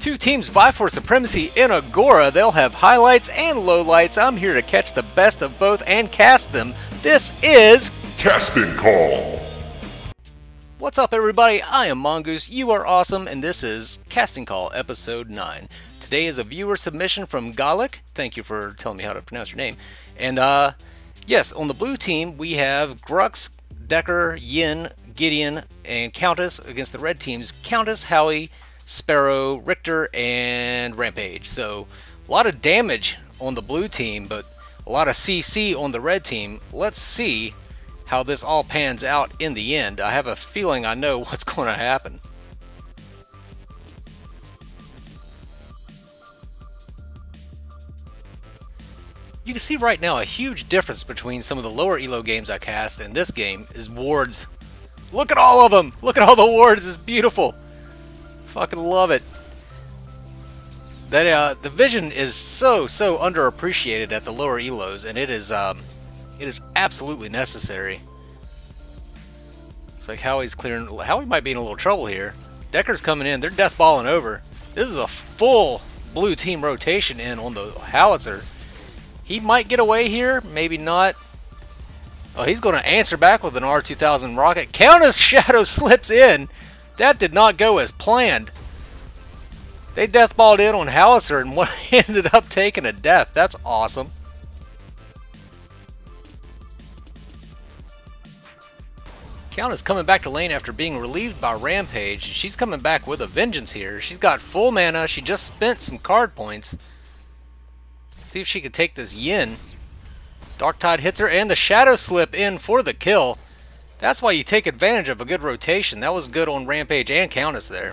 Two teams vie for supremacy in Agora. They'll have highlights and lowlights. I'm here to catch the best of both and cast them. This is Casting Call. What's up, everybody? I am Mongoose. You are awesome, and this is Casting Call, Episode 9. Today is a viewer submission from Gallic. Thank you for telling me how to pronounce your name. And yes, on the blue team, we have Grux, Decker, Yin, Gideon, and Countess against the red team's Countess, Howie, Sparrow, Richter, and Rampage. So a lot of damage on the blue team, but a lot of CC on the red team. Let's see how this all pans out in the end. I have a feeling I know what's going to happen. You can see right now a huge difference between some of the lower Elo games I cast and this game is wards. Look at all of them! Look at all the wards! It's beautiful! Fucking love it. That the vision is so underappreciated at the lower Elos, and it is absolutely necessary. It's like Howie's clearing. Howie might be in a little trouble here. Decker's coming in. They're death balling over. This is a full blue team rotation in on the howitzer. He might get away here. Maybe not. Oh, he's going to answer back with an R2000 rocket. Countess Shadow slips in. That did not go as planned. They deathballed in on howitzer and one ended up taking a death. That's awesome. Countess coming back to lane after being relieved by Rampage. She's coming back with a vengeance here. She's got full mana. She just spent some card points. See if she could take this Yin. Darktide hits her and the Shadow slip in for the kill. That's why you take advantage of a good rotation. That was good on Rampage and Countess there.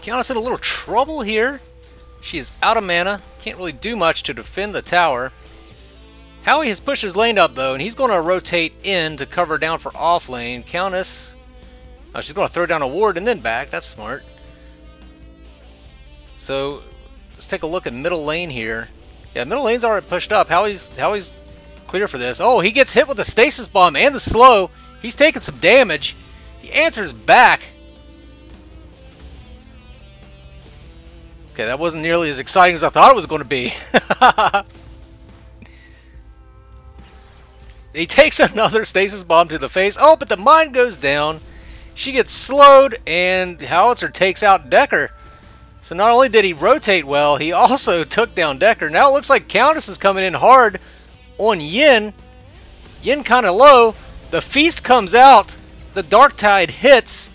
Countess in a little trouble here. She is out of mana. Can't really do much to defend the tower. Howie has pushed his lane up though, and he's going to rotate in to cover down for off lane. Countess, oh, she's going to throw down a ward and then back. That's smart. So let's take a look at middle lane here. Yeah, middle lane's already pushed up. Howie's clear for this. Oh, he gets hit with the stasis bomb and the slow. He's taking some damage. He answers back. Okay, that wasn't nearly as exciting as I thought it was going to be. He takes another stasis bomb to the face. Oh, but the mine goes down. She gets slowed, and howitzer takes out Decker. So not only did he rotate well, he also took down Decker. Now it looks like Countess is coming in hard on Yin. Yin kind of low. The Feast comes out. The Darktide hits.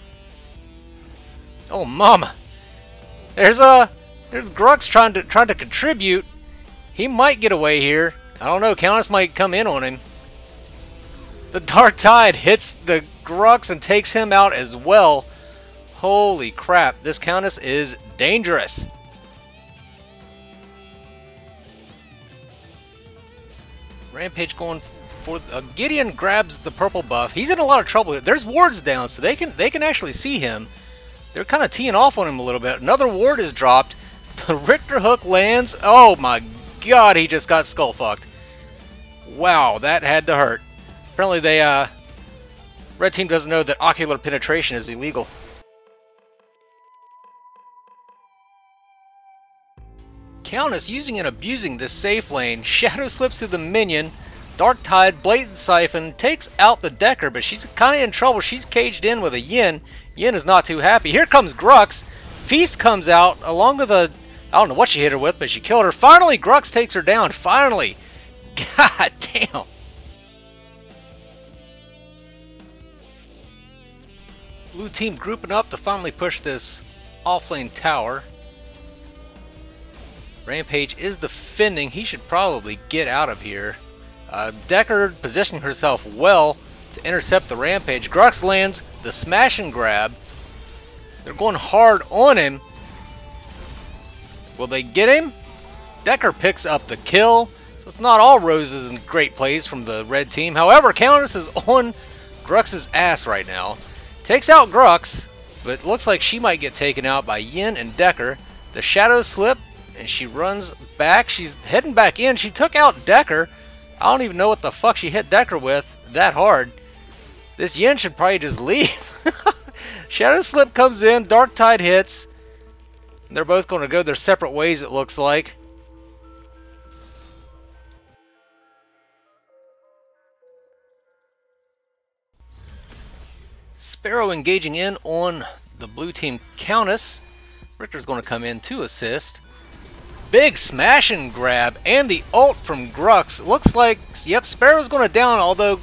Oh, mama. There's Grux trying to contribute. He might get away here. I don't know. Countess might come in on him. The Darktide hits the Grux and takes him out as well. Holy crap. This Countess is dangerous. Rampage going for Gideon grabs the purple buff. He's in a lot of trouble. There's wards down, so they can actually see him. They're kind of teeing off on him a little bit. Another ward is dropped. The Richter hook lands. Oh my god, he just got skull fucked. Wow, that had to hurt. Apparently they red team doesn't know that ocular penetration is illegal. Countess using and abusing this safe lane. Shadow slips through the minion. Darktide, Blatant Siphon takes out the Decker, but she's kind of in trouble. She's caged in with a Yin. Yin is not too happy. Here comes Grux. Feast comes out along with a... I don't know what she hit her with, but she killed her. Finally, Grux takes her down. Finally. God damn. Blue team grouping up to finally push this offlane tower. Rampage is defending. He should probably get out of here. Deckard positioning herself well to intercept the Rampage. Grux lands the smash and grab. They're going hard on him. Will they get him? Decker picks up the kill. So it's not all roses and great plays from the red team. However, Countess is on Grux's ass right now. Takes out Grux, but looks like she might get taken out by Yin and Decker. The Shadow slip. And she runs back. She's heading back in. She took out Decker. I don't even know what the fuck she hit Decker with that hard. This Yin should probably just leave. Shadow Slip comes in. Darktide hits. They're both going to go their separate ways, it looks like. Sparrow engaging in on the blue team Countess. Richter's going to come in to assist. Big smash and grab and the ult from Grux. Looks like, yep, Sparrow's going to down, although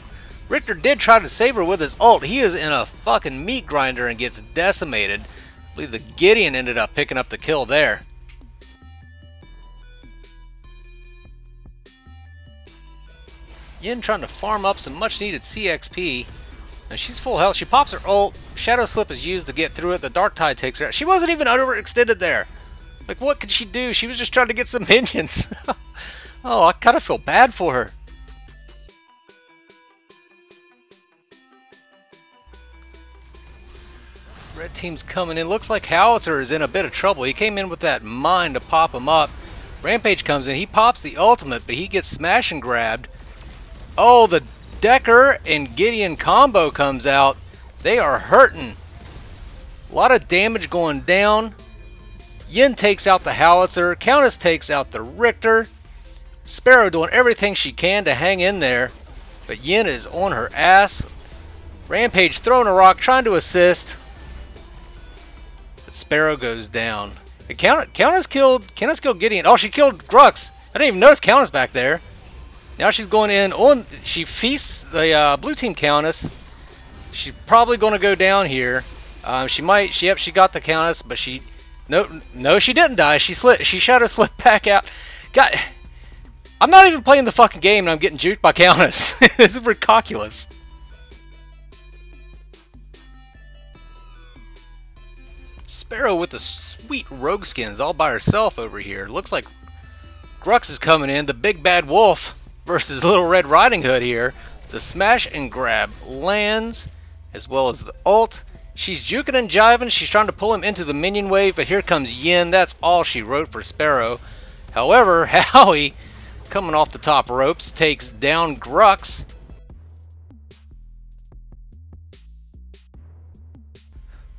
Richter did try to save her with his ult. He is in a fucking meat grinder and gets decimated. I believe the Gideon ended up picking up the kill there. Yin trying to farm up some much needed CXP. Now she's full health. She pops her ult. Shadow Slip is used to get through it. The Darktide takes her out. She wasn't even overextended there. Like, what could she do? She was just trying to get some minions. Oh, I kind of feel bad for her. Red team's coming in. Looks like Howitzer is in a bit of trouble. He came in with that mine to pop him up. Rampage comes in. He pops the ultimate, but he gets smash and grabbed. Oh, the Decker and Gideon combo comes out. They are hurting. A lot of damage going down. Yin takes out the Howitzer. Countess takes out the Richter. Sparrow doing everything she can to hang in there, but Yin is on her ass. Rampage throwing a rock, trying to assist. But Sparrow goes down. Countess killed Gideon. Oh, she killed Grux. I didn't even notice Countess back there. Now she's going in on... She feasts the blue team Countess. She's probably going to go down here. She might... Yep, she got the Countess, but she... No, she didn't die. She shadow slipped back out. God, I'm not even playing the fucking game and I'm getting juked by Countess. This is ridiculous. Sparrow with the sweet rogue skins all by herself over here. Looks like Grux is coming in. The big bad wolf versus Little Red Riding Hood here. The smash and grab lands as well as the ult. She's juking and jiving. She's trying to pull him into the minion wave, but here comes Yin. That's all she wrote for Sparrow. However, Howie, coming off the top ropes, takes down Grux.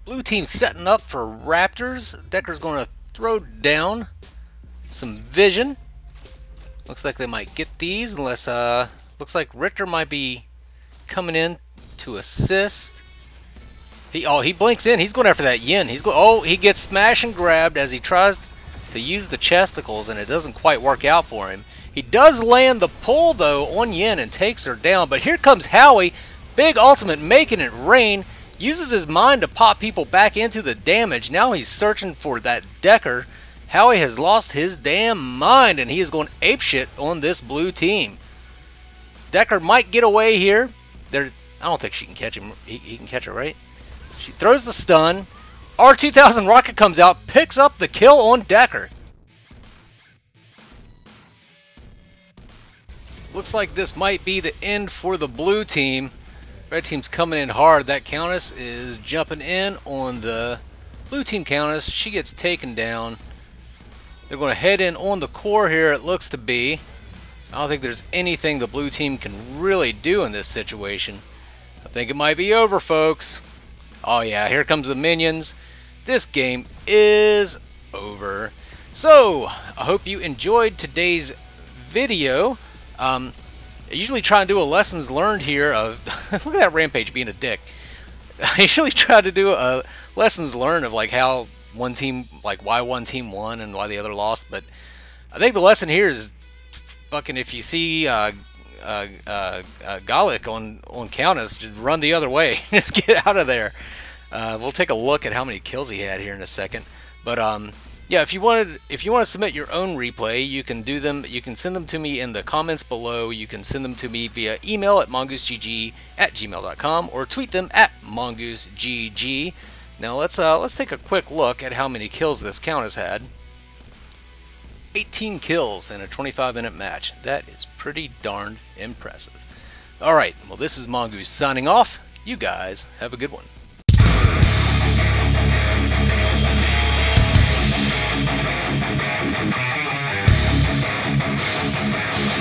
Blue team setting up for Raptors. Decker's going to throw down some vision. Looks like they might get these, unless, looks like Richter might be coming in to assist. He blinks in. He's going after that Yin. He gets smashed and grabbed as he tries to use the chesticles, and it doesn't quite work out for him. He does land the pull, though, on Yin and takes her down. But here comes Howie. Big ultimate, making it rain. Uses his mind to pop people back into the damage. Now he's searching for that Decker. Howie has lost his damn mind, and he is going apeshit on this blue team. Decker might get away here. I don't think she can catch him. He can catch her, right? She throws the stun. R2000 rocket comes out, picks up the kill on Decker. Looks like this might be the end for the blue team. Red team's coming in hard. That Countess is jumping in on the blue team Countess. She gets taken down. They're going to head in on the core here, it looks to be. I don't think there's anything the blue team can really do in this situation. I think it might be over, folks. Oh yeah, here comes the minions. This game is over. So, I hope you enjoyed today's video. I usually try and do a lessons learned here of... Look at that Rampage being a dick. I usually try to do a lessons learned of like how one team... Like why one team won and why the other lost. But I think the lesson here is fucking if you see... Gallic on Countess, just run the other way. Just get out of there. We'll take a look at how many kills he had here in a second. But yeah, if you want to submit your own replay, you can do them. You can send them to me in the comments below. You can send them to me via email at mongoosegg@gmail.com or tweet them at mongoosegg. Now let's take a quick look at how many kills this Countess had. 18 kills in a 25-minute match. That is pretty darn impressive. All right, well, this is Mongoose signing off. You guys have a good one.